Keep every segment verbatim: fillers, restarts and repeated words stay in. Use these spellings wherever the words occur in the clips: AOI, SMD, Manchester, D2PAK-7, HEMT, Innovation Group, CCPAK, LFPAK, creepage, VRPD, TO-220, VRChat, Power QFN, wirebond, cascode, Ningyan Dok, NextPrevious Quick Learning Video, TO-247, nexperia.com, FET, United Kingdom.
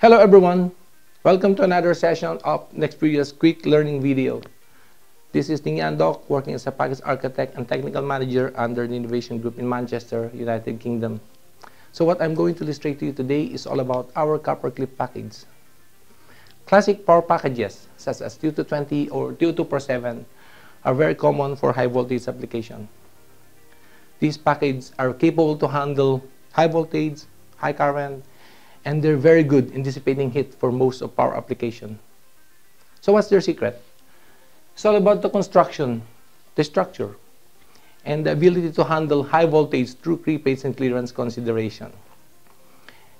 Hello everyone! Welcome to another session of NextPrevious Quick Learning Video. This is Ningyan Dok, working as a package architect and technical manager under the Innovation Group in Manchester, United Kingdom. So what I'm going to illustrate to you today is all about our copper clip package. Classic power packages such as T O two twenty or T O two forty-seven are very common for high voltage application. These packages are capable to handle high voltage, high current, and they're very good in dissipating heat for most of power application. So what's their secret? It's all about the construction, the structure, and the ability to handle high voltage through pre-phase and clearance consideration.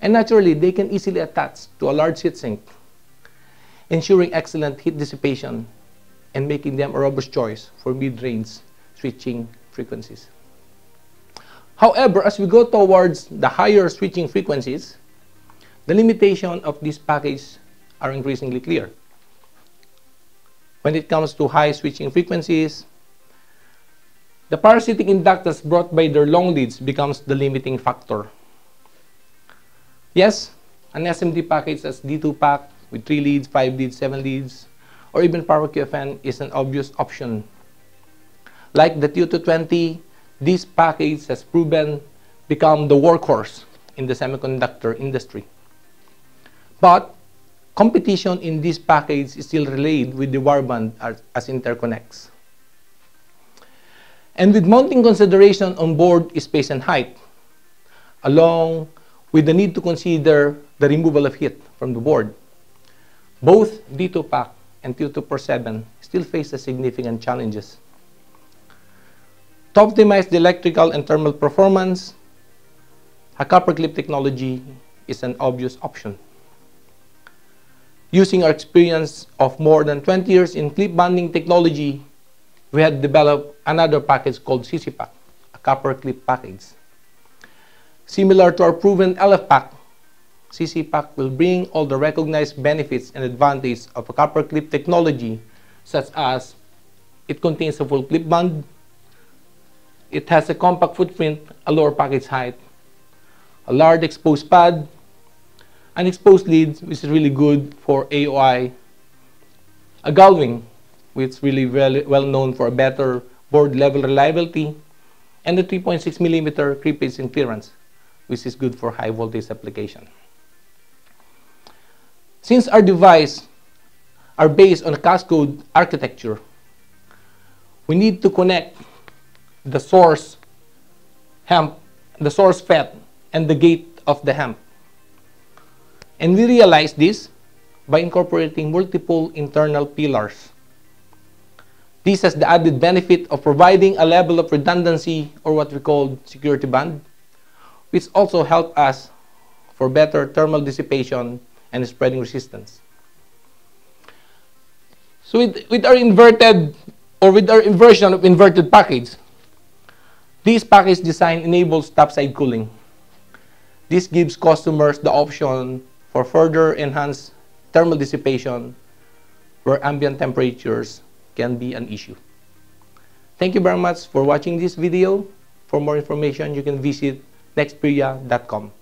And naturally, they can easily attach to a large heat sink, ensuring excellent heat dissipation and making them a robust choice for mid-range switching frequencies. However, as we go towards the higher switching frequencies, the limitations of this package are increasingly clear. When it comes to high switching frequencies, the parasitic inductance brought by their long leads becomes the limiting factor. Yes, an S M D package as D two PAK with three leads, five leads, seven leads, or even Power Q F N is an obvious option. Like the T O two twenty, this package has proven become the workhorse in the semiconductor industry. But competition in this package is still relayed with the warband as interconnects. And with mounting consideration on board space and height, along with the need to consider the removal of heat from the board, both D two PAK and T O two forty-seven still face significant challenges. To optimize the electrical and thermal performance, a copper clip technology is an obvious option. Using our experience of more than twenty years in clip bonding technology, we had developed another package called C C PAK, a copper clip package. Similar to our proven L F PAK, C C PAK will bring all the recognized benefits and advantages of a copper clip technology, such as it contains a full clip bond, it has a compact footprint, a lower package height, a large exposed pad, an exposed lead, which is really good for A O I, a galving, which is really well, well known for a better board level reliability, and a three point six millimeter creepage and clearance, which is good for high voltage application. Since our device are based on a cascode architecture, we need to connect the source H E M T, the source F E T, and the gate of the H E M T. And we realize this by incorporating multiple internal pillars. This has the added benefit of providing a level of redundancy, or what we call security band, which also helps us for better thermal dissipation and spreading resistance. So with, with our inverted, or with our inversion of inverted package, this package design enables topside cooling. This gives customers the option for further enhanced thermal dissipation where ambient temperatures can be an issue. Thank you very much for watching this video. For more information, you can visit nexperia dot com.